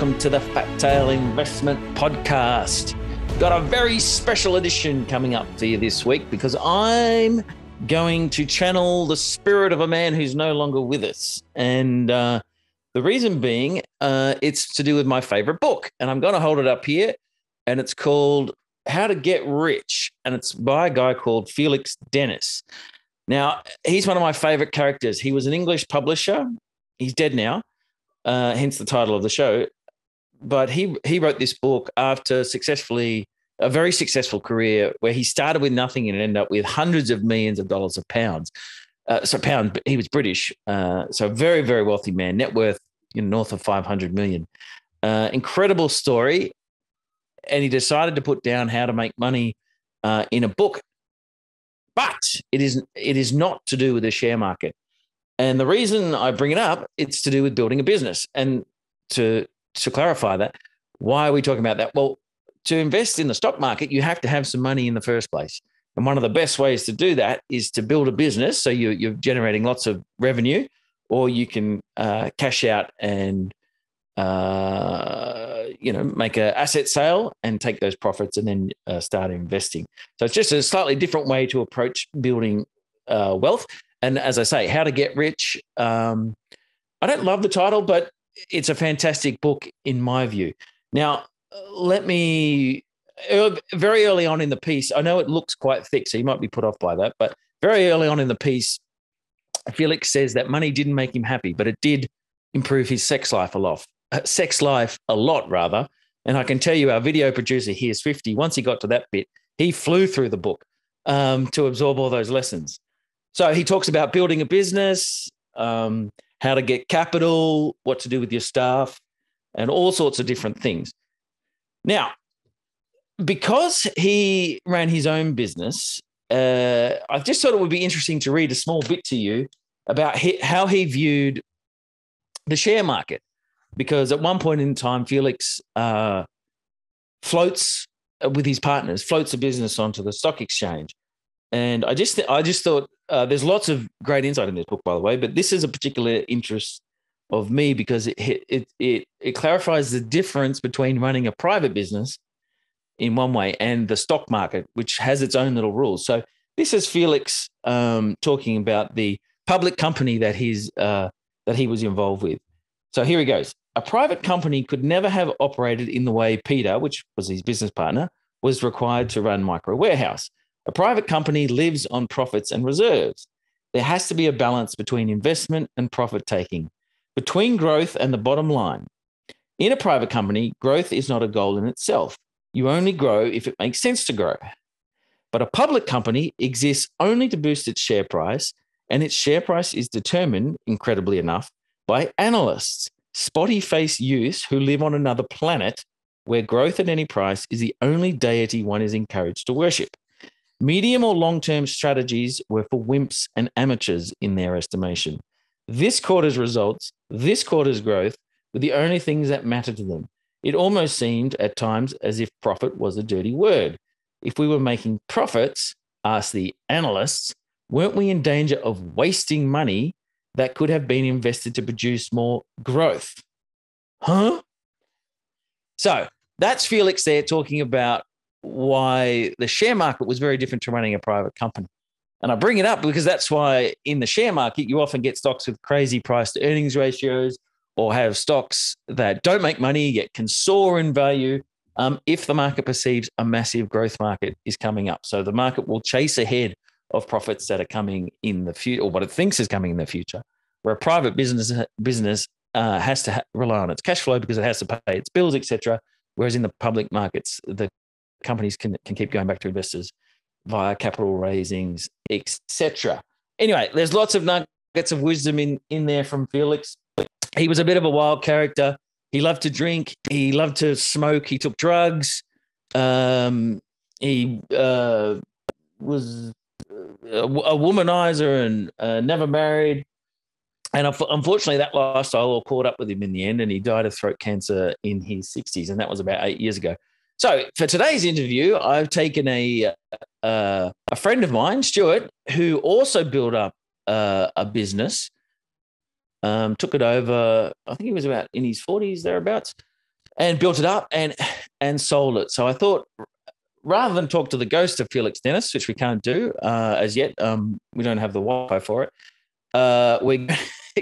welcome to the Fat Tail Investment Podcast. Got a very special edition coming up for you this week because I'm going to channel the spirit of a man who's no longer with us. And the reason being, it's to do with my favorite book. And I'm going to hold it up here. And it's called How to Get Rich. And it's by a guy called Felix Dennis. Now, he's one of my favorite characters. He was an English publisher. He's dead now. Hence the title of the show. But he wrote this book after a very successful career where he started with nothing and ended up with hundreds of millions of dollars of pounds. He was British. So very, very wealthy man, net worth north of 500 million. Incredible story. And he decided to put down how to make money in a book. But it is not to do with the share market. And the reason I bring it up, it's to do with building a business. And to clarify that, why are we talking about that? Well, to invest in the stock market, you have to have some money in the first place. And one of the best ways to do that is to build a business. So you're generating lots of revenue, or you can cash out and make an asset sale and take those profits and then start investing. So it's just a slightly different way to approach building wealth. And as I say, How to Get Rich. I don't love the title, but it's a fantastic book in my view. Now, very early on in the piece, I know it looks quite thick, so you might be put off by that, but very early on in the piece, Felix says that money didn't make him happy, but it did improve his sex life a lot. And I can tell you our video producer, here's 50. Once he got to that bit, he flew through the book to absorb all those lessons. So he talks about building a business, how to get capital, what to do with your staff, and all sorts of different things. Now, because he ran his own business, I just thought it would be interesting to read a small bit to you about how he viewed the share market. Because at one point in time, Felix floats a business onto the stock exchange. And I just thought there's lots of great insight in this book, by the way, but this is a particular interest of me because it clarifies the difference between running a private business in one way and the stock market, which has its own little rules. So this is Felix talking about the public company that he was involved with. So here he goes. A private company could never have operated in the way Peter, which was his business partner, was required to run Micro Warehouse. A private company lives on profits and reserves. There has to be a balance between investment and profit-taking, between growth and the bottom line. In a private company, growth is not a goal in itself. You only grow if it makes sense to grow. But a public company exists only to boost its share price, and its share price is determined, incredibly enough, by analysts, spotty-faced youths who live on another planet where growth at any price is the only deity one is encouraged to worship. Medium or long-term strategies were for wimps and amateurs in their estimation. This quarter's results, this quarter's growth were the only things that mattered to them. It almost seemed at times as if profit was a dirty word. If we were making profits, asked the analysts, weren't we in danger of wasting money that could have been invested to produce more growth? Huh? So that's Felix there talking about why the share market was very different to running a private company. And I bring it up because that's why in the share market, you often get stocks with crazy price to earnings ratios or have stocks that don't make money yet can soar in value if the market perceives a massive growth market is coming up. So the market will chase ahead of profits that are coming in the future or what it thinks is coming in the future, where a private business has to rely on its cash flow because it has to pay its bills, etc. Whereas in the public markets, the companies can keep going back to investors via capital raisings, etc. Anyway, there's lots of nuggets of wisdom in there from Felix. He was a bit of a wild character. He loved to drink. He loved to smoke. He took drugs. He was a womanizer and never married. And unfortunately, that lifestyle all caught up with him in the end, and he died of throat cancer in his 60s, and that was about 8 years ago. So for today's interview, I've taken a friend of mine, Stuart, who also built up a business, took it over, I think he was about in his 40s, thereabouts, and built it up and sold it. So I thought, rather than talk to the ghost of Felix Dennis, which we can't do as yet, we don't have the Wi-Fi for it, we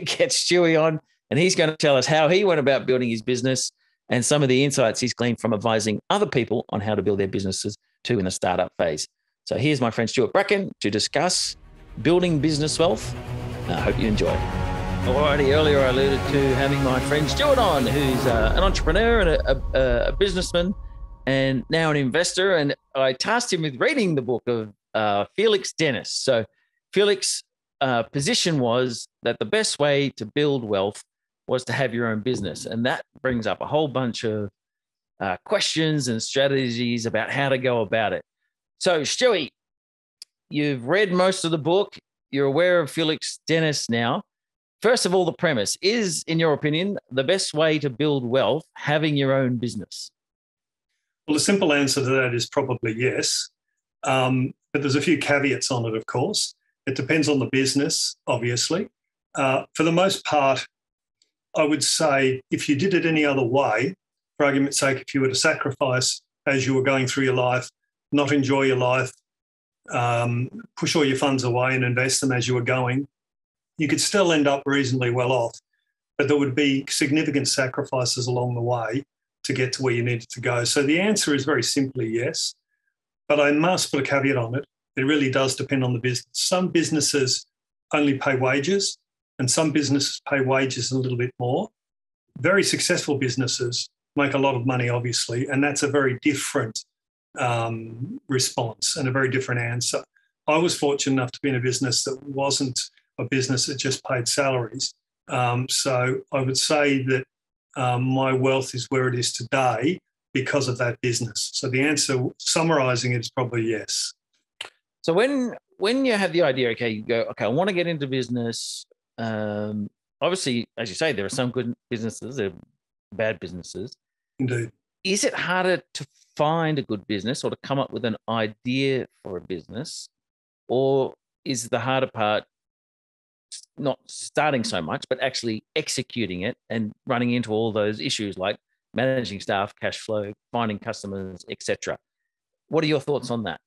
get Stewie on, and he's going to tell us how he went about building his business and some of the insights he's gleaned from advising other people on how to build their businesses too in the startup phase. So here's my friend Stuart Bracken to discuss building business wealth. I hope you enjoy. Alrighty, earlier I alluded to having my friend Stuart on, who's an entrepreneur and a businessman, and now an investor. And I tasked him with reading the book of Felix Dennis. So Felix's position was that the best way to build wealth was to have your own business. And that brings up a whole bunch of questions and strategies about how to go about it. So Stewie, you've read most of the book. You're aware of Felix Dennis now. First of all, the premise is, in your opinion, the best way to build wealth having your own business? Well, the simple answer to that is probably yes. But there's a few caveats on it, of course. It depends on the business, obviously. For the most part, I would say if you did it any other way, for argument's sake, if you were to sacrifice as you were going through your life, not enjoy your life, push all your funds away and invest them as you were going, you could still end up reasonably well off, but there would be significant sacrifices along the way to get to where you needed to go. So the answer is very simply yes, but I must put a caveat on it. It really does depend on the business. Some businesses only pay wages, and some businesses pay wages a little bit more. Very successful businesses make a lot of money, obviously, and that's a very different response and a very different answer. I was fortunate enough to be in a business that wasn't a business that just paid salaries. So I would say that my wealth is where it is today because of that business. So the answer, summarising it, is probably yes. So when you have the idea, okay, you go, okay, I want to get into business. Obviously, as you say, there are some good businesses, there are bad businesses. Indeed. Is it harder to find a good business or to come up with an idea for a business? Or is the harder part not starting so much, but actually executing it and running into all those issues like managing staff, cash flow, finding customers, etc.? What are your thoughts on that?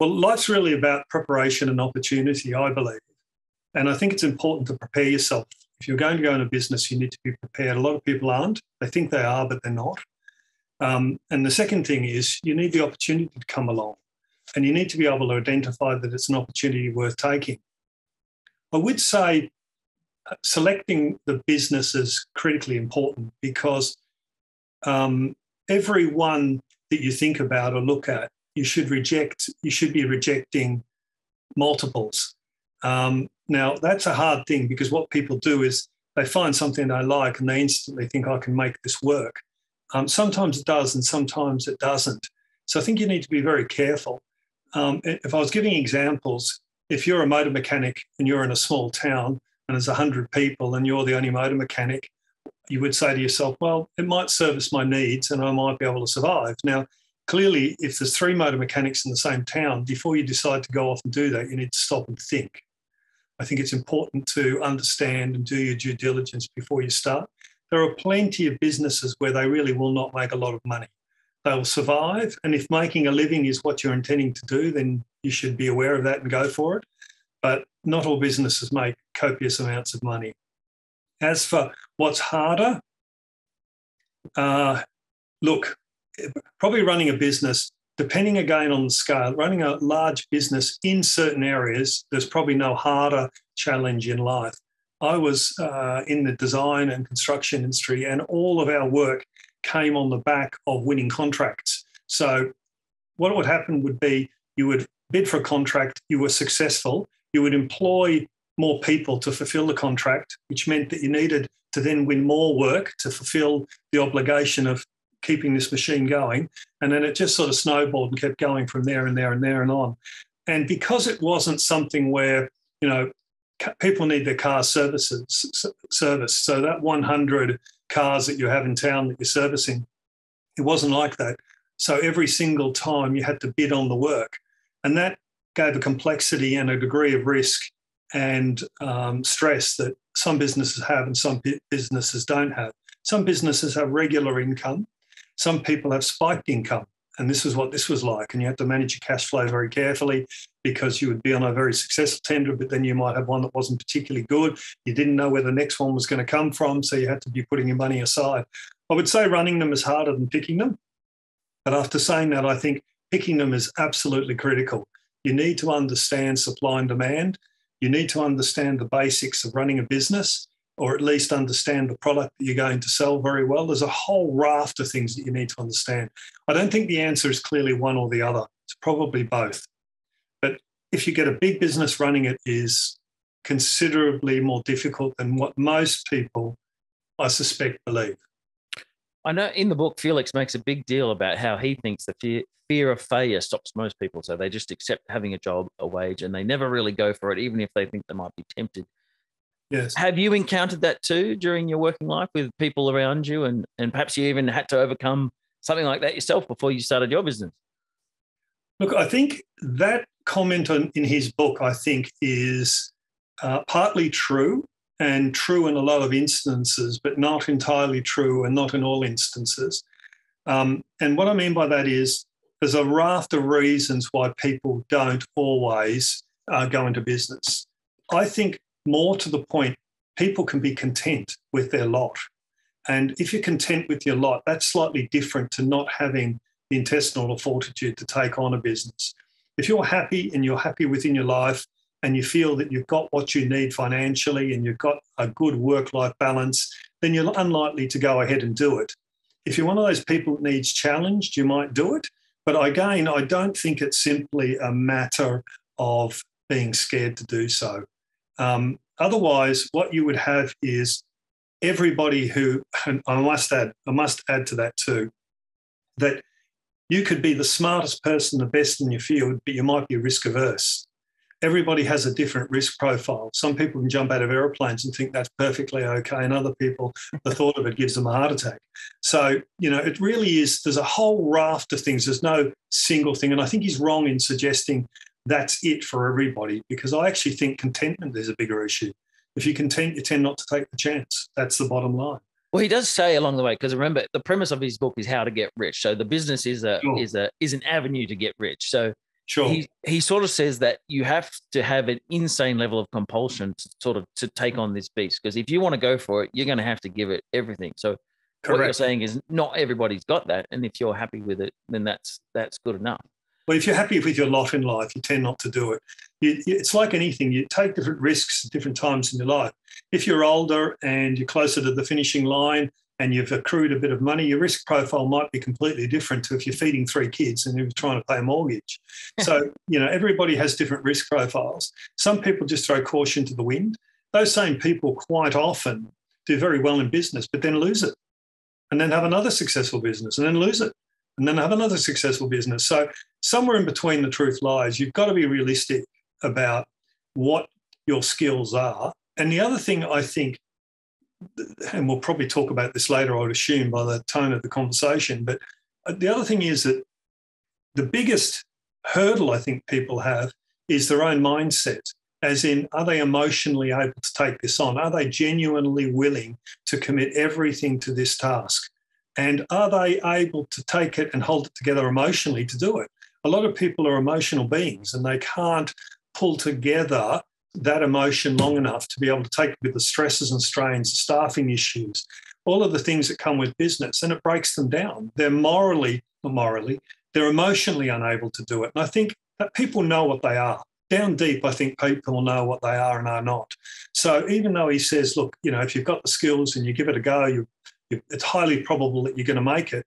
Well, life's really about preparation and opportunity, I believe. And I think it's important to prepare yourself. If you're going to go into business, you need to be prepared. A lot of people aren't. They think they are, but they're not. And the second thing is you need the opportunity to come along, and you need to be able to identify that it's an opportunity worth taking. I would say selecting the business is critically important because every one that you think about or look at, you should reject. You should be rejecting multiples. Now, that's a hard thing because what people do is they find something they like and they instantly think, I can make this work. Sometimes it does and sometimes it doesn't. So I think you need to be very careful. If I was giving examples, if you're a motor mechanic and you're in a small town and there's 100 people and you're the only motor mechanic, you would say to yourself, well, it might service my needs and I might be able to survive. Now, clearly, if there's 3 motor mechanics in the same town, before you decide to go off and do that, you need to stop and think. I think it's important to understand and do your due diligence before you start. There are plenty of businesses where they really will not make a lot of money. They will survive, and if making a living is what you're intending to do, then you should be aware of that and go for it. But not all businesses make copious amounts of money. As for what's harder, look, probably running a business, depending again on the scale, running a large business in certain areas, there's probably no harder challenge in life. I was in the design and construction industry, and all of our work came on the back of winning contracts. So what would happen would be you would bid for a contract, you were successful, you would employ more people to fulfill the contract, which meant that you needed to then win more work to fulfill the obligation of keeping this machine going. And then it just sort of snowballed and kept going from there and there and there and on. And because it wasn't something where, you know, people need their car service. So that 100 cars that you have in town that you're servicing, it wasn't like that. So every single time you had to bid on the work, and that gave a complexity and a degree of risk and stress that some businesses have and some businesses don't have. Some businesses have regular income. Some people have spiked income. And this is what this was like. And you had to manage your cash flow very carefully because you would be on a very successful tender, but then you might have one that wasn't particularly good. You didn't know where the next one was going to come from, so you had to be putting your money aside. I would say running them is harder than picking them. But after saying that, I think picking them is absolutely critical. You need to understand supply and demand. You need to understand the basics of running a business, or at least understand the product that you're going to sell very well. There's a whole raft of things that you need to understand. I don't think the answer is clearly one or the other. It's probably both. But if you get a big business, running it is considerably more difficult than what most people, I suspect, believe. I know in the book, Felix makes a big deal about how he thinks the fear of failure stops most people. So they just accept having a job, a wage, and they never really go for it, even if they think they might be tempted. Yes. Have you encountered that too during your working life with people around you, and perhaps you even had to overcome something like that yourself before you started your business? Look, I think that comment in his book, I think, is partly true, and true in a lot of instances, but not entirely true and not in all instances. And what I mean by that is there's a raft of reasons why people don't always go into business. I think, more to the point, people can be content with their lot. And if you're content with your lot, that's slightly different to not having the intestinal fortitude to take on a business. If you're happy and you're happy within your life and you feel that you've got what you need financially and you've got a good work-life balance, then you're unlikely to go ahead and do it. If you're one of those people that needs challenged, you might do it. But again, I don't think it's simply a matter of being scared to do so. Otherwise, what you would have is everybody who, and I must add to that too, that you could be the smartest person, the best in your field, but you might be risk averse. Everybody has a different risk profile. Some people can jump out of airplanes and think that's perfectly okay, and other people, the thought of it gives them a heart attack. So, you know, it really is, there's a whole raft of things. There's no single thing. And I think he's wrong in suggesting that's it for everybody, because I actually think contentment is a bigger issue. If you're content, you tend not to take the chance. That's the bottom line. Well, he does say along the way, because remember, the premise of his book is how to get rich. So the business is an avenue to get rich. So sure. He sort of says that you have to have an insane level of compulsion to take on this beast, because if you want to go for it, you're going to have to give it everything. So correct. What you're saying is not everybody's got that. And if you're happy with it, then that's good enough. Well, if you're happy with your lot in life, you tend not to do it. It's like anything. You take different risks at different times in your life. If you're older and you're closer to the finishing line and you've accrued a bit of money, your risk profile might be completely different to if you're feeding 3 kids and you're trying to pay a mortgage. So, you know, everybody has different risk profiles. Some people just throw caution to the wind. Those same people quite often do very well in business, but then lose it, and then have another successful business, and then lose it, and then have another successful business. So somewhere in between the truth lies. You've got to be realistic about what your skills are. And the other thing I think, and we'll probably talk about this later, I would assume, by the tone of the conversation, but the other thing is that the biggest hurdle I think people have is their own mindset, as in, are they emotionally able to take this on? Are they genuinely willing to commit everything to this task? And are they able to take it and hold it together emotionally to do it? A lot of people are emotional beings and they can't pull together that emotion long enough to be able to take with the stresses and strains, staffing issues, all of the things that come with business, and it breaks them down. They're they're emotionally unable to do it. And I think that people know what they are. Down deep, I think people know what they are and are not. So even though he says, look, you know, if you've got the skills and you give it a go, it's highly probable that you're going to make it.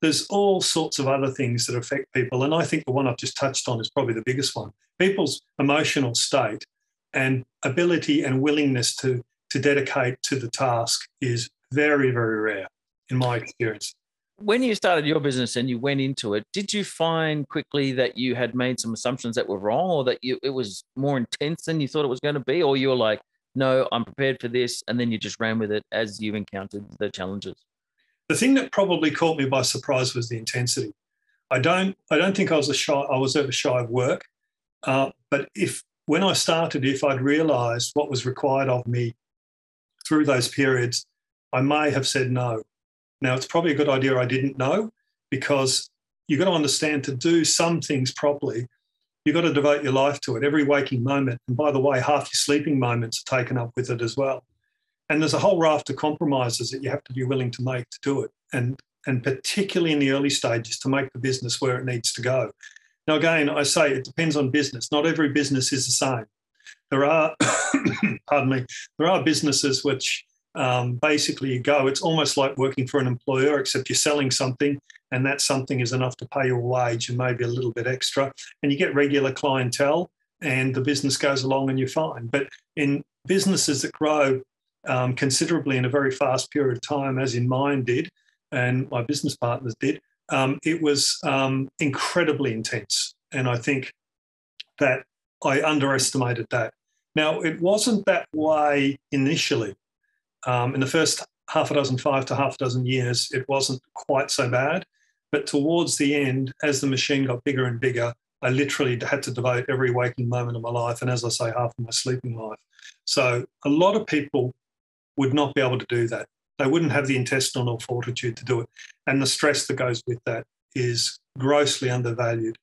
There's all sorts of other things that affect people. And I think the one I've just touched on is probably the biggest one. People's emotional state and ability and willingness to dedicate to the task is very, very rare in my experience. When you started your business and you went into it, did you find quickly that you had made some assumptions that were wrong, or that it was more intense than you thought it was going to be? Or you were like, no, I'm prepared for this, and then you just ran with it as you encountered the challenges? The thing that probably caught me by surprise was the intensity. I don't think I was ever shy of work. But when I started, if I'd realised what was required of me through those periods, I may have said no. Now, it's probably a good idea I didn't know, because you've got to understand, to do some things properly, you've got to devote your life to it, every waking moment. And by the way, half your sleeping moments are taken up with it as well. And there's a whole raft of compromises that you have to be willing to make to do it. And particularly in the early stages, to make the business where it needs to go. Now, again, I say it depends on business. Not every business is the same. There are, pardon me, there are businesses which basically you go, it's almost like working for an employer, except you're selling something, and that something is enough to pay your wage and maybe a little bit extra. And you get regular clientele and the business goes along and you're fine. But in businesses that grow considerably in a very fast period of time, as in mine did, and my business partners did, it was incredibly intense. And I think that I underestimated that. Now, it wasn't that way initially. In the first five to half a dozen years, it wasn't quite so bad. But towards the end, as the machine got bigger and bigger, I literally had to devote every waking moment of my life, and as I say, half of my sleeping life. So a lot of people would not be able to do that. They wouldn't have the intestinal fortitude to do it. And the stress that goes with that is grossly undervalued.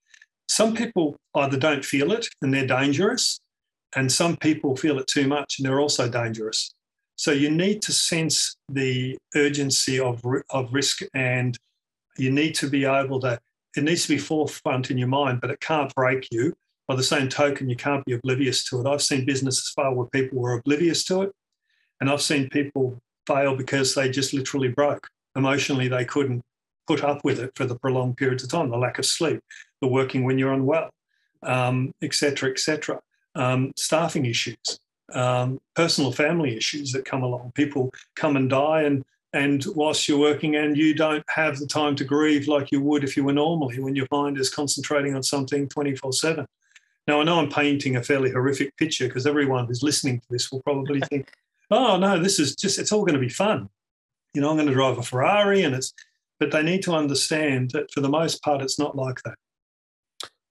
Some people either don't feel it and they're dangerous, and some people feel it too much and they're also dangerous. So you need to sense the urgency of risk, and you need to be able to, it needs to be forefront in your mind, but it can't break you. By the same token, you can't be oblivious to it. I've seen businesses fail where people were oblivious to it, and I've seen people fail because they just literally broke. Emotionally, they couldn't put up with it for the prolonged periods of time, the lack of sleep, the working when you're unwell, et cetera, et cetera. Staffing issues, personal family issues that come along. People come and die, and whilst you're working, and you don't have the time to grieve like you would if you were normally, when your mind is concentrating on something 24/7. Now, I know I'm painting a fairly horrific picture, because everyone who's listening to this will probably think, oh, no, this is just, it's all going to be fun. You know, I'm going to drive a Ferrari and it's, but they need to understand that for the most part, it's not like that.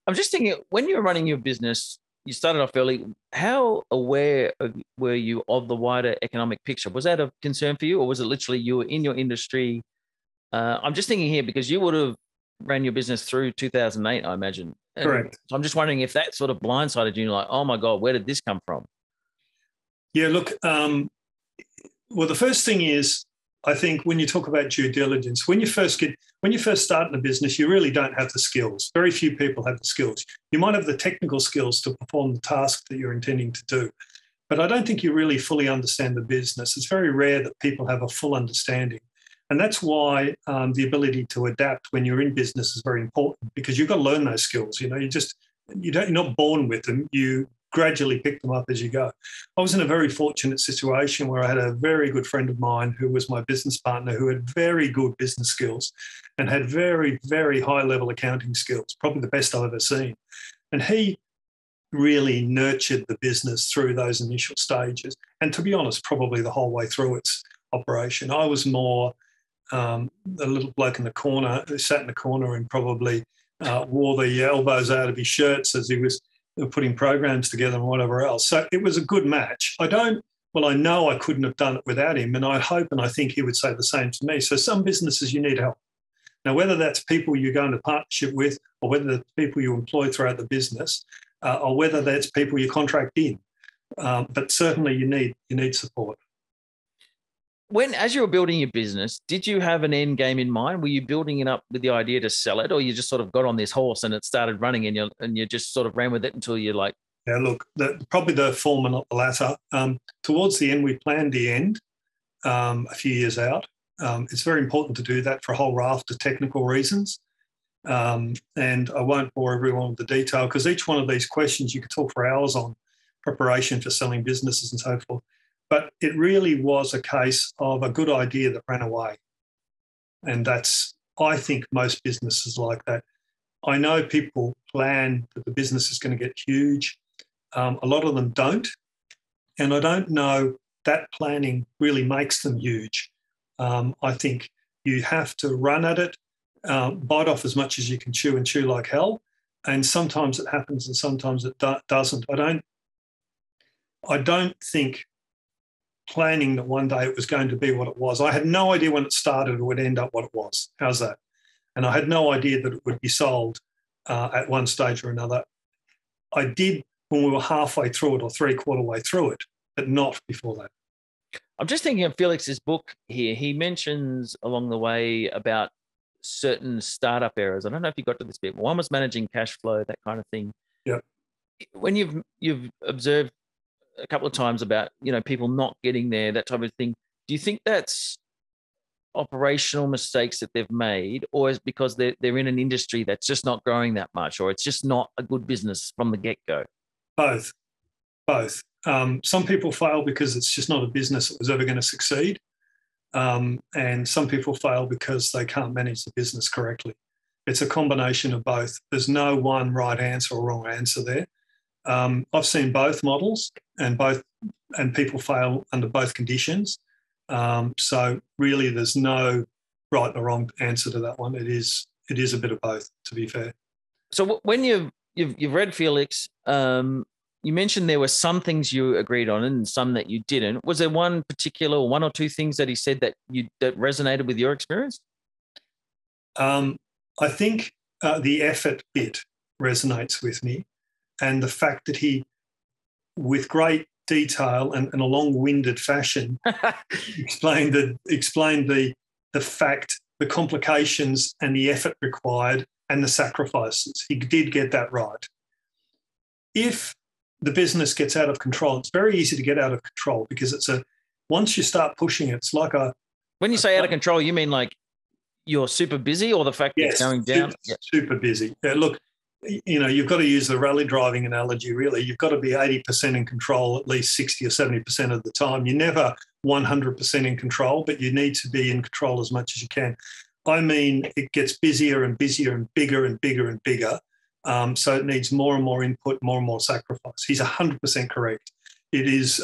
I'm just thinking, when you were running your business, you started off early, how aware were you of the wider economic picture? Was that a concern for you, or was it literally you were in your industry? I'm just thinking here, because you would have ran your business through 2008, I imagine. And correct. So I'm just wondering if that sort of blindsided you, like, oh my God, where did this come from? Yeah, look, well, the first thing is, I think when you talk about due diligence, when you first start in a business, you really don't have the skills. Very few people have the skills. You might have the technical skills to perform the task that you're intending to do, but I don't think you really fully understand the business. It's very rare that people have a full understanding. And that's why the ability to adapt when you're in business is very important, because you've got to learn those skills. You know, you're not born with them. You gradually pick them up as you go. I was in a very fortunate situation where I had a very good friend of mine who was my business partner, who had very good business skills and had very, very high level accounting skills, probably the best I've ever seen. And he really nurtured the business through those initial stages. And to be honest, probably the whole way through its operation. I was more a little bloke in the corner, who sat in the corner and probably wore the elbows out of his shirts as he was putting programs together and whatever else. So it was a good match. I know I couldn't have done it without him, and I hope and I think he would say the same to me. So some businesses you need help. Now, whether that's people you go into partnership with, or whether that's people you employ throughout the business, or whether that's people you contract in, but certainly you need support. When, as you were building your business, did you have an end game in mind? Were you building it up with the idea to sell it, or you just sort of got on this horse and it started running and you just sort of ran with it until you're like... Yeah, look, probably the former, not the latter. Towards the end, we planned the end a few years out. It's very important to do that for a whole raft of technical reasons. And I won't bore everyone with the detail, because each one of these questions you could talk for hours on, preparation for selling businesses and so forth. But it really was a case of a good idea that ran away. And that's, I think, most businesses like that. I know people plan that the business is going to get huge. A lot of them don't. And I don't know that planning really makes them huge. I think you have to run at it, bite off as much as you can chew, and chew like hell. And sometimes it happens and sometimes it doesn't. I don't think planning that one day it was going to be what it was. I had no idea when it started it would end up what it was. How's that? And I had no idea that it would be sold at one stage or another. I did when we were halfway through it or three-quarter way through it, but not before that. I'm just thinking of Felix's book here. He mentions along the way about certain startup errors. I don't know if you got to this bit, but one was managing cash flow, that kind of thing. Yeah. When you've observed a couple of times about, you know, people not getting there, that type of thing, do you think that's operational mistakes that they've made, or is because they're in an industry that's just not growing that much, or it's just not a good business from the get-go? Both. Some people fail because it's just not a business that was ever going to succeed. And some people fail because they can't manage the business correctly. It's a combination of both. There's no one right answer or wrong answer there. I've seen both models, and people fail under both conditions. So really, there's no right or wrong answer to that one. It is a bit of both, to be fair. So when you've read Felix, you mentioned there were some things you agreed on and some that you didn't. Was there one particular, one or two things that he said that resonated with your experience? I think the effort bit resonates with me, and the fact that he, with great detail and a long-winded fashion, explained the fact, the complications and the effort required and the sacrifices. He did get that right. If the business gets out of control, it's very easy to get out of control because once you start pushing it, it's like a... When you say out of control, you mean like you're super busy, or the fact that it's going down? Super busy. Yeah, look, you know, you've got to use the rally driving analogy, really. You've got to be 80% in control at least 60 or 70% of the time. You're never 100% in control, but you need to be in control as much as you can. I mean, it gets busier and busier and bigger and bigger and bigger. So it needs more and more input, more and more sacrifice. He's 100% correct. It is,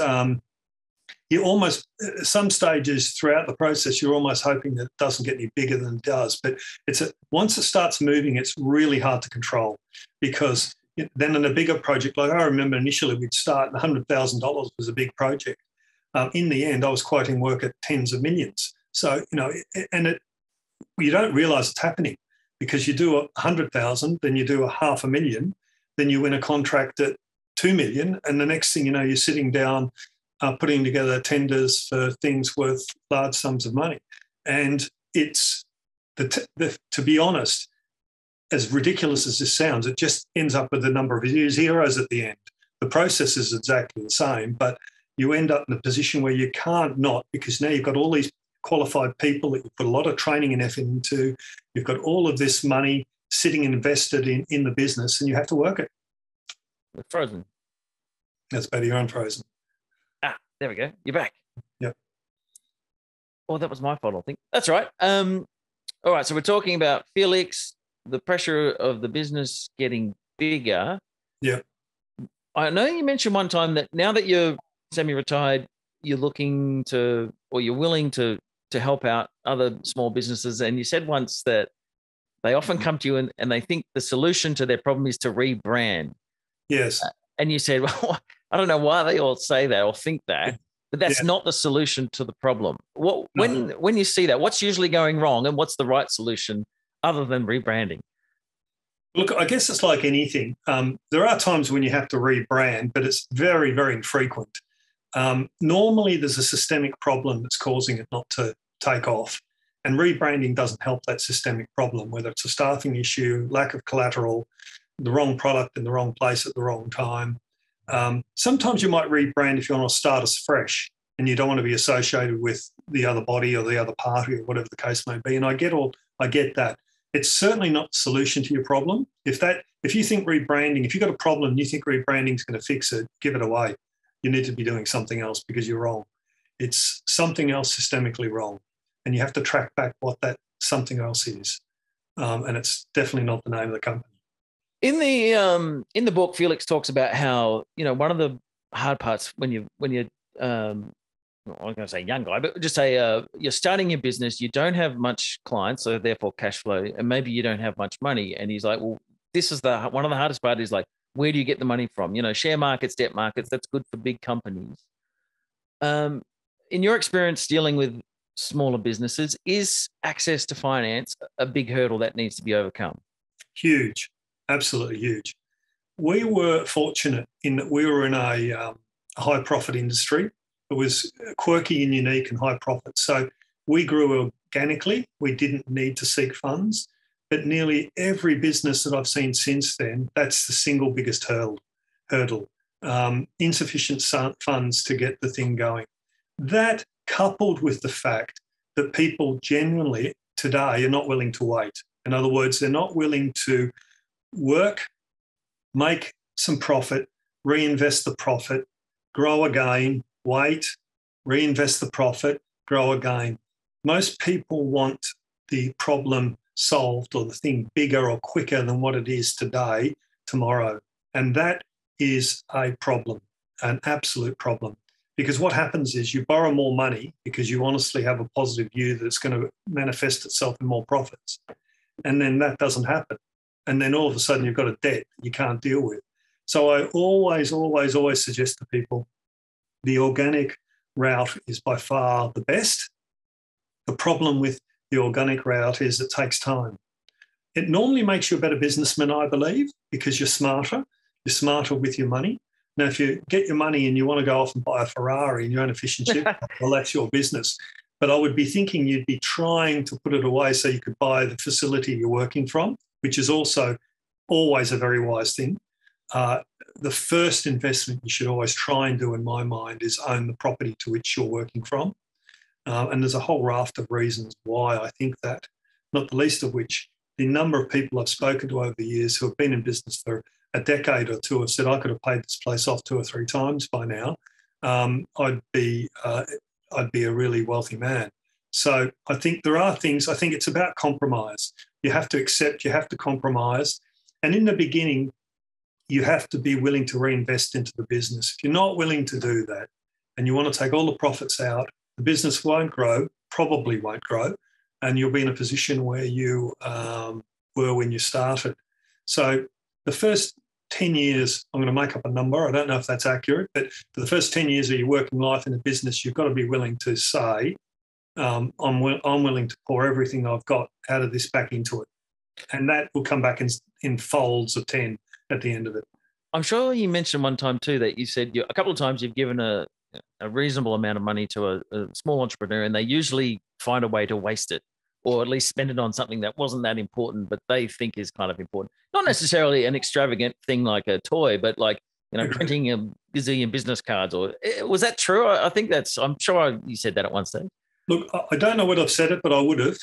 you almost, at some stages throughout the process, you're almost hoping that it doesn't get any bigger than it does. But once it starts moving, it's really hard to control, because then in a bigger project, like I remember initially we'd start and $100,000 was a big project. In the end, I was quoting work at tens of millions. So, you know, you don't realise it's happening. Because you do 100,000, then you do a half a million, then you win a contract at 2 million, and the next thing you know, you're sitting down putting together tenders for things worth large sums of money. And it's, to be honest, as ridiculous as this sounds, it just ends up with a number of zeros at the end. The process is exactly the same, but you end up in a position where you can't not, because now you've got all these qualified people that you put a lot of training and effort into. You've got all of this money sitting invested in the business, and you have to work it. You're frozen. That's better. You're unfrozen. Ah, there we go. You're back. Yep. Oh, that was my fault, I think. That's right. All right. So we're talking about Felix, the pressure of the business getting bigger. Yeah. I know you mentioned one time that now that you're semi-retired, you're looking to, or you're willing to help out other small businesses. And you said once that they often come to you and they think the solution to their problem is to rebrand. Yes. And you said, well, I don't know why they all say that or think that, but that's not the solution to the problem. When you see that, what's usually going wrong and what's the right solution other than rebranding? Look, I guess it's like anything. There are times when you have to rebrand, but it's very, very infrequent. Normally there's a systemic problem that's causing it not to take off, and rebranding doesn't help that systemic problem, whether it's a staffing issue, lack of collateral, the wrong product in the wrong place at the wrong time. Sometimes you might rebrand if you want to start us fresh and you don't want to be associated with the other body or the other party or whatever the case may be, and I get that. It's certainly not the solution to your problem. If you think rebranding, if you've got a problem and you think rebranding is going to fix it, give it away. You need to be doing something else because you're wrong. It's something else systemically wrong, and you have to track back what that something else is. And it's definitely not the name of the company. In the book, Felix talks about how, you know, one of the hard parts when you're I'm going to say young guy, but just say you're starting your business, you don't have much clients, so therefore cash flow, and maybe you don't have much money. And he's like, well, this is one of the hardest part is like, where do you get the money from? You know, share markets, debt markets, that's good for big companies. In your experience dealing with smaller businesses, is access to finance a big hurdle that needs to be overcome? Huge, absolutely huge. We were fortunate in that we were in a high profit industry. It was quirky and unique and high profit. So we grew organically. We didn't need to seek funds. But nearly every business that I've seen since then, that's the single biggest hurdle. Insufficient funds to get the thing going. That, coupled with the fact that people genuinely today are not willing to wait. In other words, they're not willing to work, make some profit, reinvest the profit, grow again, wait, reinvest the profit, grow again. Most people want the problem solved or the thing bigger or quicker than what it is today, tomorrow. And that is a problem, an absolute problem. Because what happens is you borrow more money because you honestly have a positive view that it's going to manifest itself in more profits. And then that doesn't happen. And then all of a sudden you've got a debt you can't deal with. So I always suggest to people the organic route is by far the best. The problem with the organic route is it takes time. It normally makes you a better businessman, I believe, because you're smarter. You're smarter with your money. Now, if you get your money and you want to go off and buy a Ferrari and you own a fish and chip, well, that's your business. But I would be thinking you'd be trying to put it away so you could buy the facility you're working from, which is also always a very wise thing. The first investment you should always try and do, in my mind, is own the property to which you're working from. And there's a whole raft of reasons why I think that, not the least of which the number of people I've spoken to over the years who have been in business for a decade or two have said, I could have paid this place off 2 or 3 times by now. I'd be a really wealthy man. So I think there are things, I think it's about compromise. You have to accept, you have to compromise. And in the beginning, you have to be willing to reinvest into the business. If you're not willing to do that and you want to take all the profits out, the business won't grow, probably won't grow, and you'll be in a position where you were when you started. So the first 10 years, I'm going to make up a number, I don't know if that's accurate, but for the first 10 years of your working life in a business, you've got to be willing to say, I'm willing to pour everything I've got out of this back into it. And that will come back in folds of 10 at the end of it. I'm sure you mentioned one time too that you said a couple of times you've given a reasonable amount of money to a small entrepreneur and they usually find a way to waste it, or at least spend it on something that wasn't that important, but they think is kind of important. Not necessarily an extravagant thing like a toy, but like, you know, printing a gazillion business cards. Or was that true? I think that's, I'm sure you said that at one stage. Look, I don't know whether I've said it, but I would have.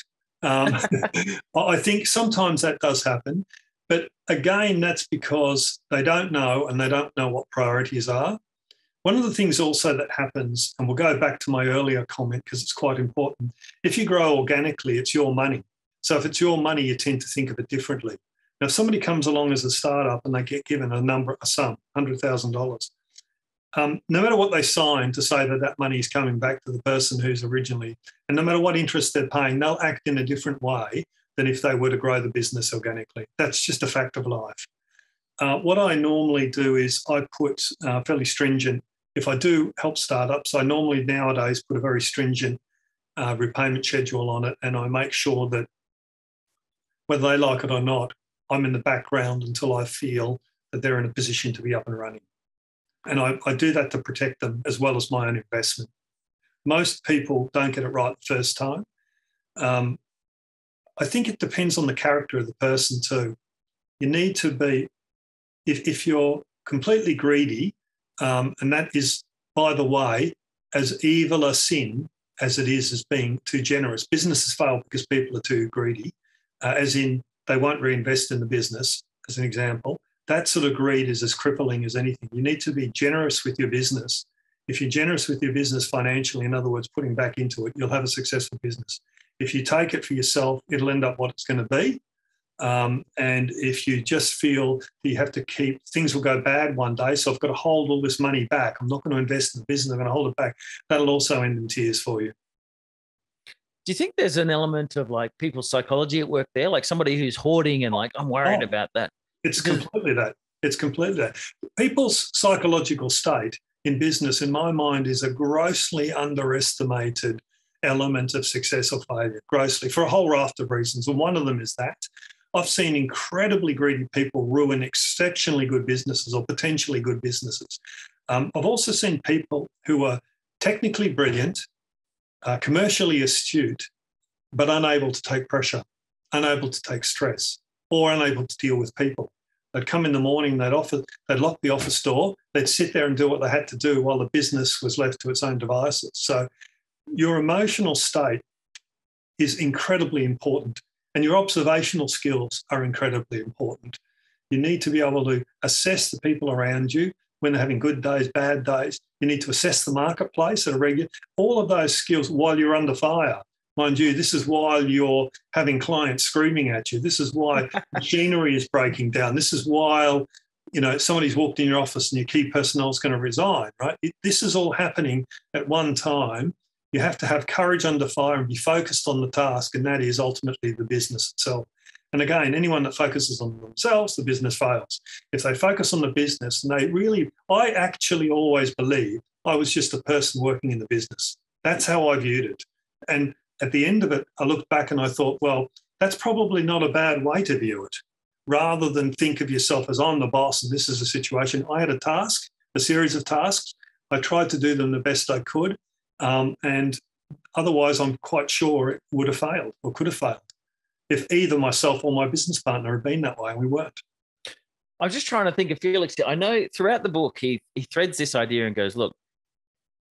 I think sometimes that does happen. But again, that's because they don't know and they don't know what priorities are. One of the things also that happens, and we'll go back to my earlier comment because it's quite important, if you grow organically, it's your money. So if it's your money, you tend to think of it differently. Now, if somebody comes along as a startup and they get given a sum, $100,000, no matter what they sign to say that that money is coming back to the person who's originally, and no matter what interest they're paying, they'll act in a different way than if they were to grow the business organically. That's just a fact of life. What I normally do is I put fairly stringent, if I do help startups, I normally nowadays put a very stringent repayment schedule on it, and I make sure that whether they like it or not, I'm in the background until I feel that they're in a position to be up and running. And I do that to protect them as well as my own investment. Most people don't get it right the first time. I think it depends on the character of the person too. You need to be, if you're completely greedy, and that is, by the way, as evil a sin as it is as being too generous. Businesses fail because people are too greedy, as in they won't reinvest in the business, as an example. That sort of greed is as crippling as anything. You need to be generous with your business. If you're generous with your business financially, in other words, putting back into it, you'll have a successful business. If you take it for yourself, it'll end up what it's going to be. And if you just feel that you have to keep, things will go bad one day, so I've got to hold all this money back, I'm not going to invest in the business, I'm going to hold it back, that'll also end in tears for you. Do you think there's an element of like people's psychology at work there, like somebody who's hoarding and like, I'm worried about that? It's completely that. People's psychological state in business, in my mind, is a grossly underestimated element of success or failure, grossly, for a whole raft of reasons. And one of them is that I've seen incredibly greedy people ruin exceptionally good businesses or potentially good businesses. I've also seen people who are technically brilliant, commercially astute, but unable to take pressure, unable to take stress, or unable to deal with people. They'd come in the morning, they'd lock the office door, they'd sit there and do what they had to do while the business was left to its own devices. So your emotional state is incredibly important, and your observational skills are incredibly important. You need to be able to assess the people around you when they're having good days, bad days. You need to assess the marketplace at a regular, all of those skills while you're under fire. Mind you, this is while you're having clients screaming at you. This is why machinery is breaking down. This is while, you know, somebody's walked in your office and your key personnel is going to resign, right? This is all happening at one time. You have to have courage under fire and be focused on the task, and that is ultimately the business itself. And again, anyone that focuses on themselves, the business fails. If they focus on the business, and they really, I actually always believed I was just a person working in the business. That's how I viewed it. And at the end of it, I looked back and I thought, well, that's probably not a bad way to view it. Rather than think of yourself as I'm the boss and this is the situation, I had a task, a series of tasks. I tried to do them the best I could. And otherwise, I'm quite sure it would have failed or could have failed if either myself or my business partner had been that way, and we weren't. I'm just trying to think of Felix. I know throughout the book, he threads this idea and goes, look,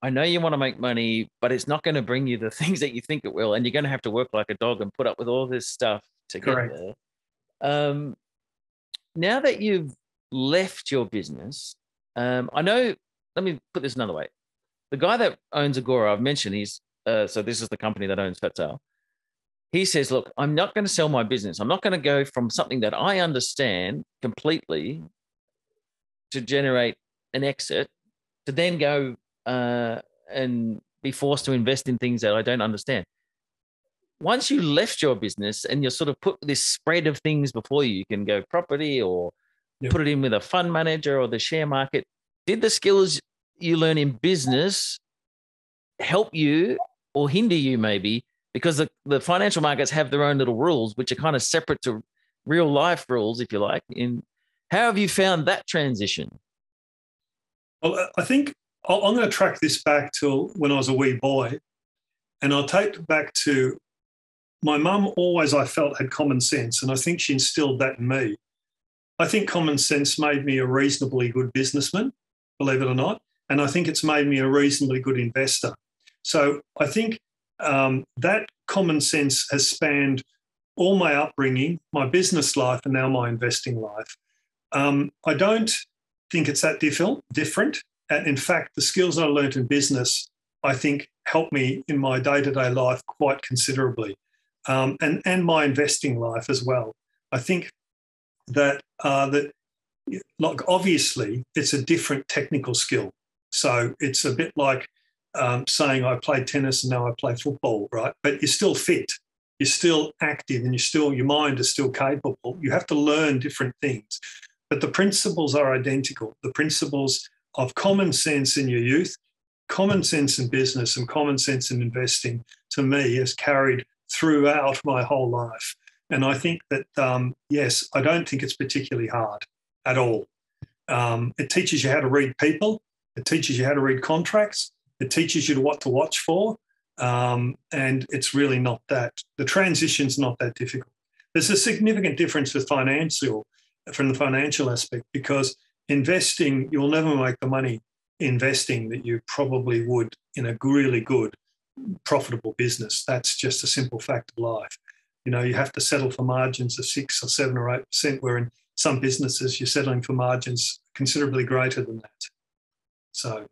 I know you want to make money, but it's not going to bring you the things that you think it will, and you're going to have to work like a dog and put up with all this stuff to get there. Now that you've left your business, I know, let me put this another way. The guy that owns Agora, I've mentioned, he's so this is the company that owns Fat Tail. He says, look, I'm not going to sell my business. I'm not going to go from something that I understand completely to generate an exit to then go and be forced to invest in things that I don't understand. Once you left your business and you're sort of put this spread of things before you, you can go property or put it in with a fund manager or the share market. Did the skills you learn in business help you or hinder you maybe? Because the financial markets have their own little rules, which are kind of separate to real life rules, if you like. How have you found that transition? Well, I think I'm going to track this back to when I was a wee boy, and I'll take it back to my mum always, I felt, had common sense, and I think she instilled that in me. I think common sense made me a reasonably good businessman, believe it or not, and I think it's made me a reasonably good investor. So I think that common sense has spanned all my upbringing, my business life, and now my investing life. I don't think it's that different. And in fact, the skills I learned in business, I think, helped me in my day-to-day life quite considerably, and my investing life as well. I think that, like, obviously, it's a different technical skill. So it's a bit like saying I play tennis and now I play football, right? But you're still fit, you're still active, and your mind is still capable. You have to learn different things. But the principles are identical. The principles of common sense in your youth, common sense in business, and common sense in investing, to me, has carried throughout my whole life. And I think that, yes, I don't think it's particularly hard at all. It teaches you how to read people. It teaches you how to read contracts. It teaches you what to watch for. And it's really not that. The transition's not that difficult. There's a significant difference with from the financial aspect, because investing, you'll never make the money investing that you probably would in a really good, profitable business. That's just a simple fact of life. You know, you have to settle for margins of 6 or 7 or 8%, where in some businesses you're settling for margins considerably greater than that. So,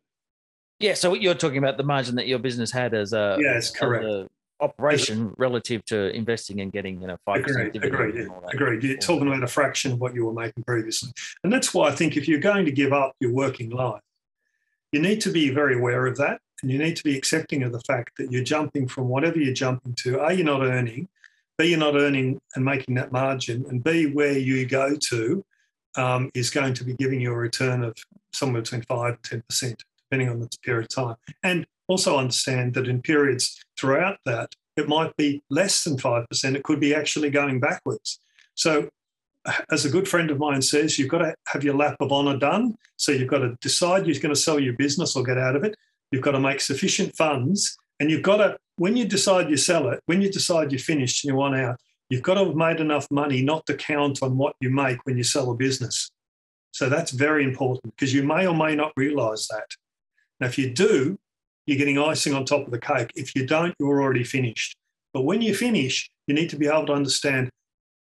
yeah. So what you're talking about, the margin that your business had as a correct operation relative to investing and getting 5%. Agreed. You're talking about a fraction of what you were making previously, and that's why I think if you're going to give up your working life, you need to be very aware of that, and you need to be accepting of the fact that you're jumping from whatever you're jumping to. A, you're not earning. B, you're not earning and making that margin, and B, where you go to is going to be giving you a return of somewhere between 5 and 10%, depending on its period of time. And also understand that in periods throughout that, it might be less than 5%. It could be actually going backwards. So as a good friend of mine says, you've got to have your lap of honour done. So you've got to decide you're going to sell your business or get out of it. You've got to make sufficient funds. And you've got to, when you decide you sell it, when you decide you're finished and you want out, you've got to have made enough money not to count on what you make when you sell a business. So that's very important because you may or may not realise that. Now, if you do, you're getting icing on top of the cake. If you don't, you're already finished. But when you finish, you need to be able to understand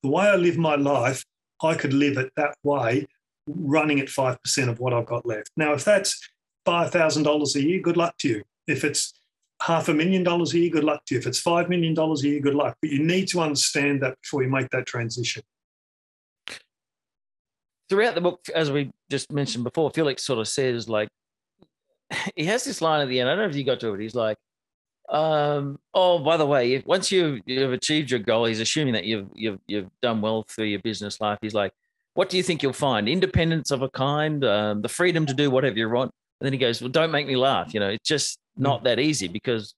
the way I live my life, I could live it that way, running at 5% of what I've got left. Now, if that's $5,000 a year, good luck to you. If it's $500,000 a year, good luck to you. If it's $5 million a year, good luck. But you need to understand that before you make that transition. Throughout the book, as we just mentioned before, Felix sort of says, like, he has this line at the end. I don't know if you got to it. He's like, oh, by the way, if once you've achieved your goal, he's assuming that you've done well through your business life. He's like, what do you think you'll find? Independence of a kind, the freedom to do whatever you want. And then he goes, well, don't make me laugh. You know, it's just not that easy because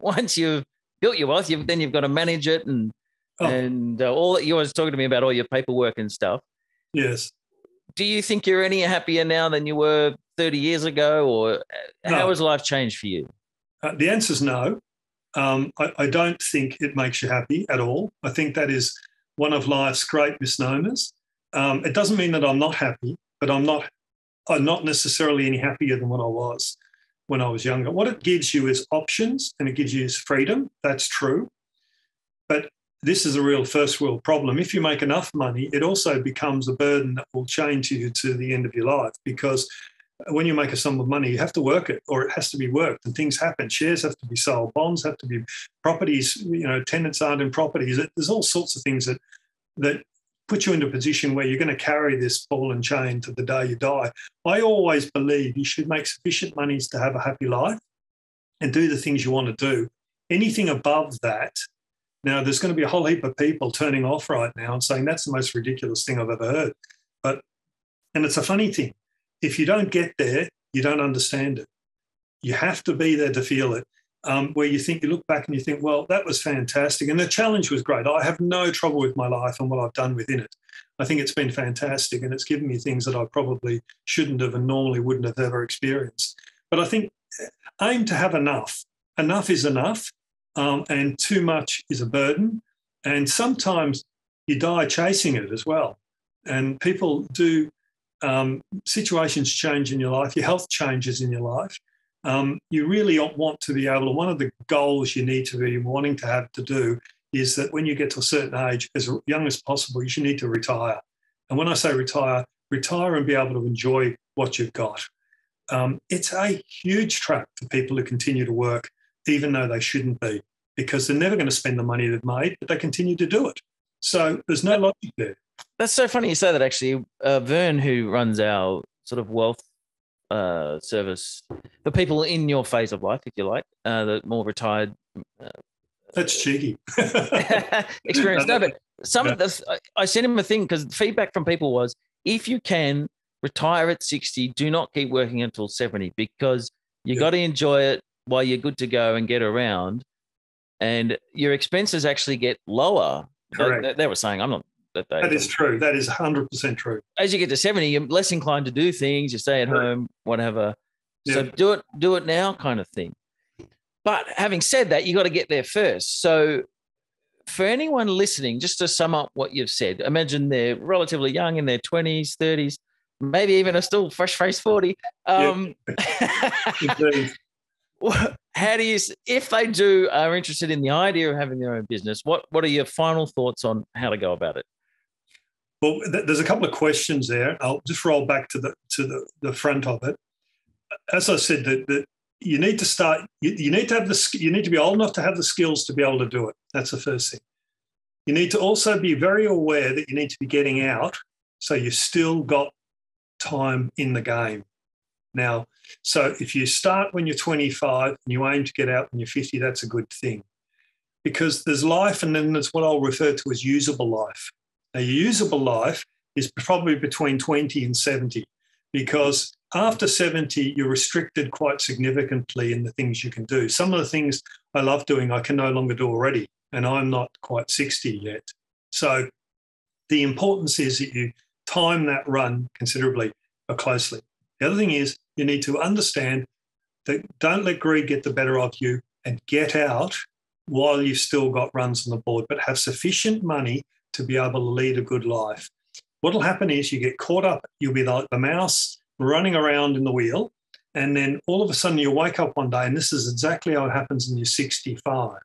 once you've built your wealth, then you've got to manage it and all that. You always talking to me about all your paperwork and stuff. Yes. Do you think you're any happier now than you were 30 years ago, or how has life changed for you? The answer is no. I don't think it makes you happy at all. I think that is one of life's great misnomers. It doesn't mean that I'm not happy, but I'm not necessarily any happier than what I was when I was younger. What it gives you is options and it gives you is freedom. That's true. But this is a real first world problem. If you make enough money, it also becomes a burden that will chain to you to the end of your life, because when you make a sum of money, you have to work it, or it has to be worked, and things happen. Shares have to be sold, bonds have to be, properties, you know, tenants aren't in properties. There's all sorts of things that put you into a position where you're going to carry this ball and chain to the day you die. I always believe you should make sufficient monies to have a happy life and do the things you want to do. Anything above that, now there's going to be a whole heap of people turning off right now and saying that's the most ridiculous thing I've ever heard. And it's a funny thing. If you don't get there, you don't understand it. You have to be there to feel it, where you look back and you think, well, that was fantastic. And the challenge was great. I have no trouble with my life and what I've done within it. I think it's been fantastic, and it's given me things that I probably shouldn't have and normally wouldn't have ever experienced. But I think aim to have enough. Enough is enough, and too much is a burden. And sometimes you die chasing it as well. And people do... situations change in your life, your health changes in your life. You really want to be able to, one of the goals you need to be wanting to have to do is that when you get to a certain age, as young as possible, you should need to retire. And when I say retire and be able to enjoy what you've got. It's a huge trap for people who continue to work, even though they shouldn't be, because they're never going to spend the money they've made, but they continue to do it. So there's no logic there. That's so funny you say that, actually. Vern, who runs our sort of wealth service, the people in your phase of life, if you like, the more retired. That's cheeky. experience. No, but some of this, I sent him a thing because feedback from people was, if you can retire at 60, do not keep working until 70, because you got to enjoy it while you're good to go and get around, and your expenses actually get lower. Correct. They were saying, I'm not. That is true. That is 100% true. As you get to 70, you're less inclined to do things. You stay at home, whatever. Yeah. So do it now kind of thing. But having said that, you got to get there first. So for anyone listening, just to sum up what you've said, imagine they're relatively young in their 20s, 30s, maybe even a still fresh-faced 40. How do you, if they are interested in the idea of having their own business, what are your final thoughts on how to go about it? Well, there's a couple of questions there. I'll just roll back to the front of it. As I said, that you need to start. You need to be old enough to have the skills to be able to do it. That's the first thing. You need to also be very aware that you need to be getting out, so you've still got time in the game. Now, so if you start when you're 25 and you aim to get out when you're 50, that's a good thing, because there's life, and then there's what I'll refer to as usable life. Now, your usable life is probably between 20 and 70, because After 70, you're restricted quite significantly in the things you can do. Some of the things I love doing, I can no longer do already, and I'm not quite 60 yet. So the importance is that you time that run considerably or closely. The other thing is you need to understand that don't let greed get the better of you and get out while you've still got runs on the board, but have sufficient money to be able to lead a good life. What will happen is you get caught up, you'll be like the mouse running around in the wheel, and then all of a sudden you wake up one day, and this is exactly how it happens when you're 65.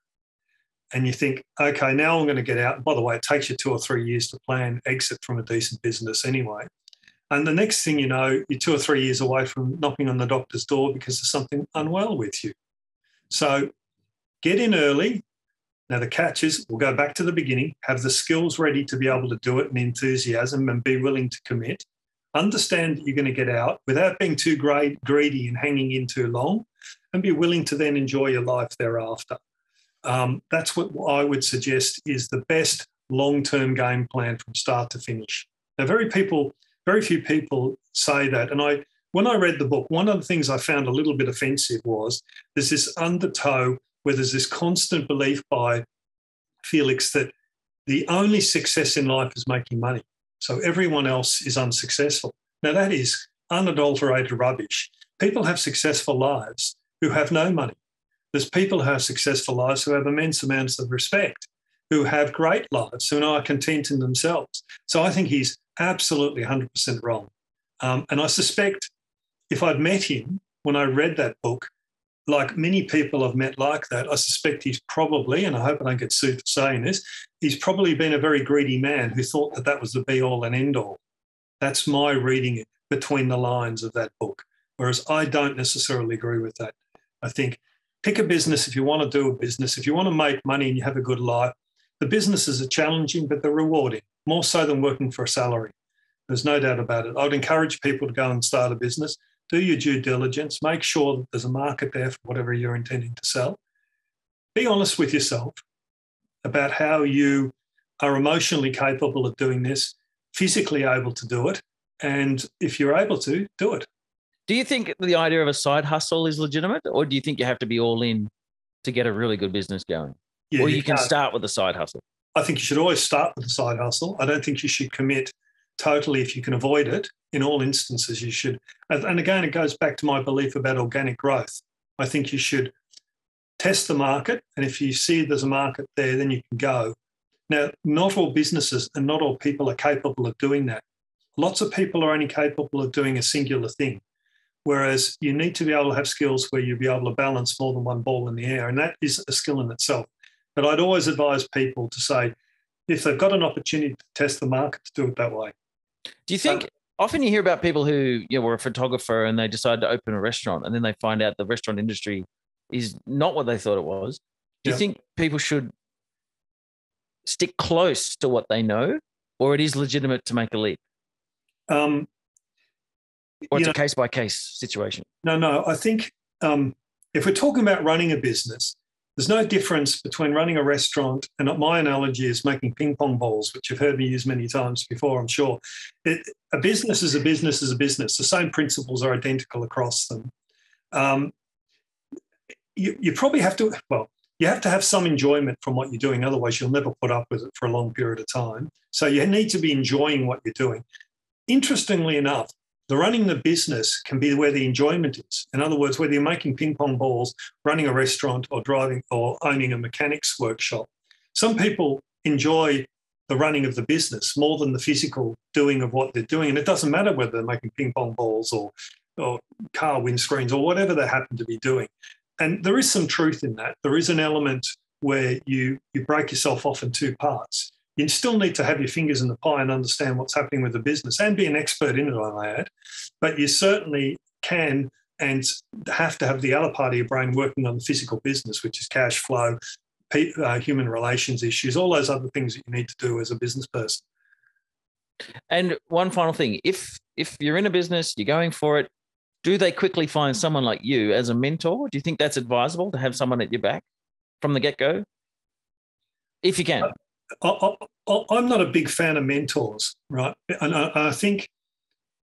And you think, okay, now I'm going to get out. By the way, it takes you 2 or 3 years to plan exit from a decent business anyway. And the next thing you know, you're 2 or 3 years away from knocking on the doctor's door because there's something unwell with you. So get in early. Now, the catch is, we'll go back to the beginning, have the skills ready to be able to do it and enthusiasm and be willing to commit. Understand that you're going to get out without being too greedy and hanging in too long, and be willing to then enjoy your life thereafter. That's what I would suggest is the best long-term game plan from start to finish. Now, very few people say that. And when I read the book, one of the things I found a little bit offensive was there's this undertow where there's this constant belief by Felix that the only success in life is making money. So everyone else is unsuccessful. Now, that is unadulterated rubbish. People have successful lives who have no money. There's people who have successful lives who have immense amounts of respect, who have great lives, who are content in themselves. So I think he's absolutely 100% wrong. And I suspect if I'd met him when I read that book, like many people I've met like that, I suspect he's probably, and I hope I don't get sued for saying this, he's probably been a very greedy man who thought that that was the be-all and end-all. That's my reading between the lines of that book, whereas I don't necessarily agree with that. I think pick a business if you want to do a business. If you want to make money and you have a good life, the businesses are challenging, but they're rewarding, more so than working for a salary. There's no doubt about it. I'd encourage people to go and start a business. Do your due diligence. Make sure that there's a market there for whatever you're intending to sell. Be honest with yourself about how you are emotionally capable of doing this, physically able to do it, and if you're able to, do it. Do you think the idea of a side hustle is legitimate, or do you think you have to be all in to get a really good business going? Yeah, or you can start with a side hustle? I think you should always start with a side hustle. I don't think you should commit totally if you can avoid it. In all instances, you should. And again, it goes back to my belief about organic growth. I think you should test the market, and if you see there's a market there, then you can go. Now, not all businesses and not all people are capable of doing that. Lots of people are only capable of doing a singular thing, whereas you need to be able to have skills where you'll be able to balance more than one ball in the air, and that is a skill in itself. But I'd always advise people to say, if they've got an opportunity to test the market, to do it that way. Do you think... Often you hear about people who were a photographer and they decide to open a restaurant, and then they find out the restaurant industry is not what they thought it was. Do you think people should stick close to what they know, or it is legitimate to make a leap? Or it's a case-by-case situation? No. I think if we're talking about running a business, there's no difference between running a restaurant and my analogy is making ping pong balls, which you've heard me use many times before, I'm sure. A business is a business is a business. The same principles are identical across them. You probably have to, you have to have some enjoyment from what you're doing. Otherwise, you'll never put up with it for a long period of time. So you need to be enjoying what you're doing. Interestingly enough, the running the business can be where the enjoyment is. In other words, whether you're making ping pong balls, running a restaurant, or driving or owning a mechanics workshop, some people enjoy the running of the business more than the physical doing of what they're doing. And it doesn't matter whether they're making ping pong balls or car windscreens or whatever they happen to be doing. And there is some truth in that. There is an element where you break yourself off in two parts. You still need to have your fingers in the pie and understand what's happening with the business and be an expert in it, I may add. But you certainly can and have to have the other part of your brain working on the physical business, which is cash flow, human relations issues, all those other things that you need to do as a business person. And one final thing, if you're in a business, you're going for it, do they quickly find someone like you as a mentor? Do you think that's advisable to have someone at your back from the get-go? If you can. I'm not a big fan of mentors, right? And I think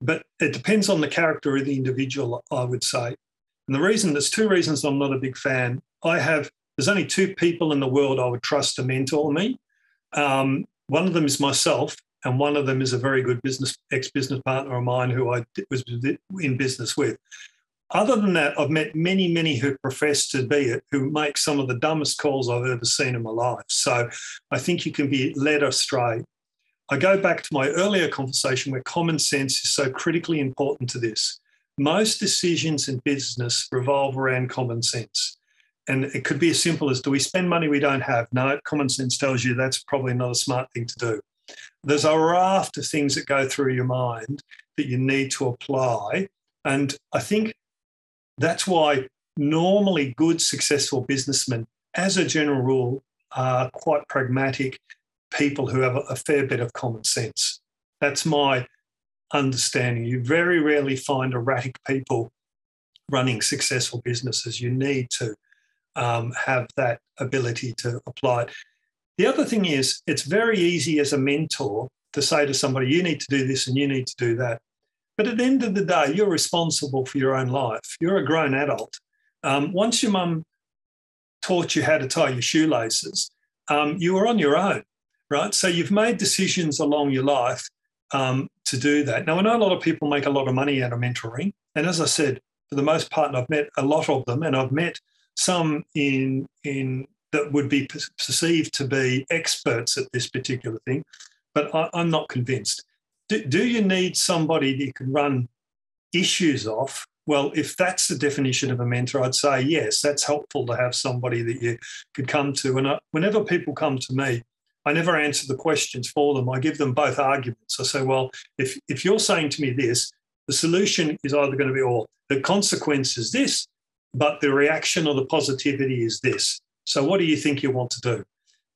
But it depends on the character of the individual, I would say. And the reason, there's two reasons I'm not a big fan. There's only two people in the world I would trust to mentor me. One of them is myself, and one of them is a very good ex-business partner of mine who I was in business with. Other than that, I've met many, many who profess to be it, who make some of the dumbest calls I've ever seen in my life. So I think you can be led astray. I go back to my earlier conversation where common sense is so critically important to this. Most decisions in business revolve around common sense. And it could be as simple as, do we spend money we don't have? No, common sense tells you that's probably not a smart thing to do. There's a raft of things that go through your mind that you need to apply. And I think that's why normally good, successful businessmen, as a general rule, are quite pragmatic people who have a fair bit of common sense. That's my understanding. You very rarely find erratic people running successful businesses. You need to have that ability to apply it. The other thing is, it's very easy as a mentor to say to somebody, you need to do this and you need to do that. But at the end of the day, you're responsible for your own life. You're a grown adult. Once your mum taught you how to tie your shoelaces, you were on your own, right? So you've made decisions along your life to do that. Now, I know a lot of people make a lot of money out of mentoring. And as I said, for the most part, I've met a lot of them, and I've met some in that would be perceived to be experts at this particular thing, but I'm not convinced. Do you need somebody that you can run issues off? Well, if that's the definition of a mentor, I'd say, yes, that's helpful to have somebody that you could come to. And whenever people come to me, I never answer the questions for them. I give them both arguments. I say, well, if you're saying to me this, the solution is either going to be, or the consequence is this, but the reaction or the positivity is this. So what do you think you want to do?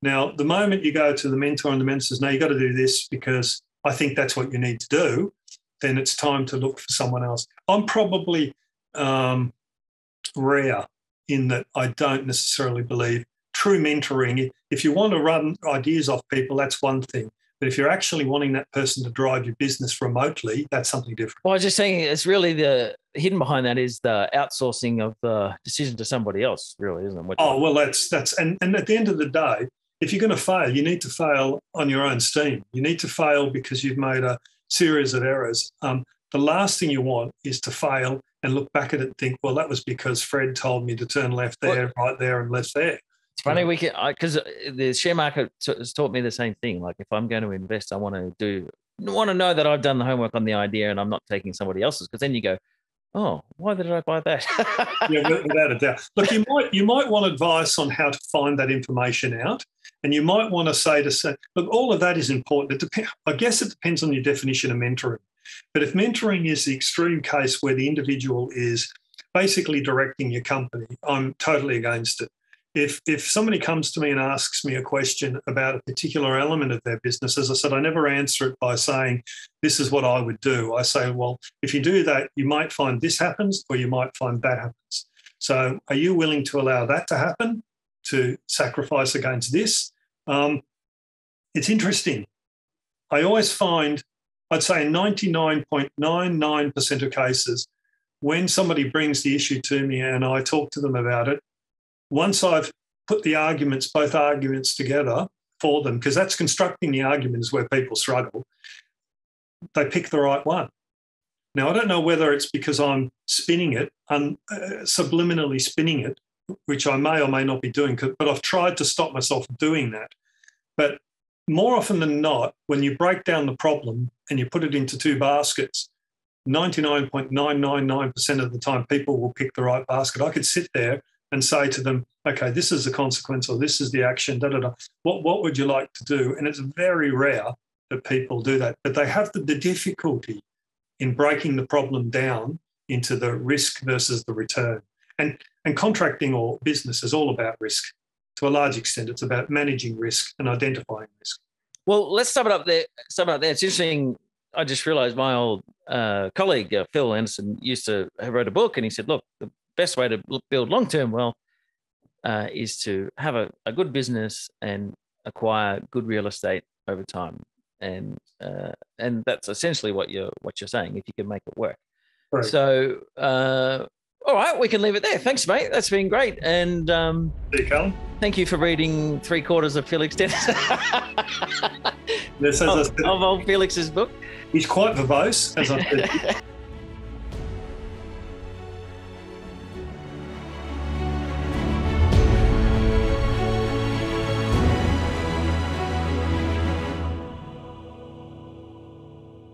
Now, the moment you go to the mentor and the mentor says, no, you've got to do this because I think that's what you need to do, then it's time to look for someone else. I'm probably rare in that I don't necessarily believe true mentoring. If you want to run ideas off people, that's one thing. But if you're actually wanting that person to drive your business remotely, that's something different. Well, I was just saying, it's really the hidden behind that is the outsourcing of the decision to somebody else, really, isn't it? Well, that's and at the end of the day, if you're going to fail, you need to fail on your own steam. You need to fail because you've made a series of errors. The last thing you want is to fail and look back at it and think, well, that was because Fred told me to turn left there, right there, and left there. It's funny, because the share market has taught me the same thing. Like, if I'm going to invest, I want to know that I've done the homework on the idea and I'm not taking somebody else's, because then you go, oh, why did I buy that? Yeah, without a doubt. Look, you might want advice on how to find that information out, and you might want to say, look, all of that is important. I guess it depends on your definition of mentoring. But if mentoring is the extreme case where the individual is basically directing your company, I'm totally against it. If somebody comes to me and asks me a question about a particular element of their business, as I said, I never answer it by saying, this is what I would do. I say, well, if you do that, you might find this happens or you might find that happens. So are you willing to allow that to happen, to sacrifice against this? It's interesting. I always find, I'd say in 99.99% of cases, when somebody brings the issue to me and I talk to them about it, once I've put the arguments, both arguments together for them, because that's constructing the arguments where people struggle, they pick the right one. Now, I don't know whether it's because I'm spinning it, subliminally spinning it, which I may or may not be doing, but I've tried to stop myself from doing that. But more often than not, when you break down the problem and you put it into two baskets, 99.999% of the time people will pick the right basket. I could sit there and say to them, okay, this is the consequence or this is the action, What would you like to do? And it's very rare that people do that. But they have the difficulty in breaking the problem down into the risk versus the return. And contracting or business is all about risk. To a large extent, it's about managing risk and identifying risk. Well, let's sum it up there. It's interesting. I just realised my old colleague, Phil Anderson, wrote a book, and he said, look, the best way to build long-term wealth is to have a good business and acquire good real estate over time. and that's essentially what you're saying, if you can make it work. Right. So all right, we can leave it there. Thanks, mate. That's been great. And there you come. Thank you for reading 3/4 of Felix Dennis. This is of old Felix's book. He's quite verbose, as I said.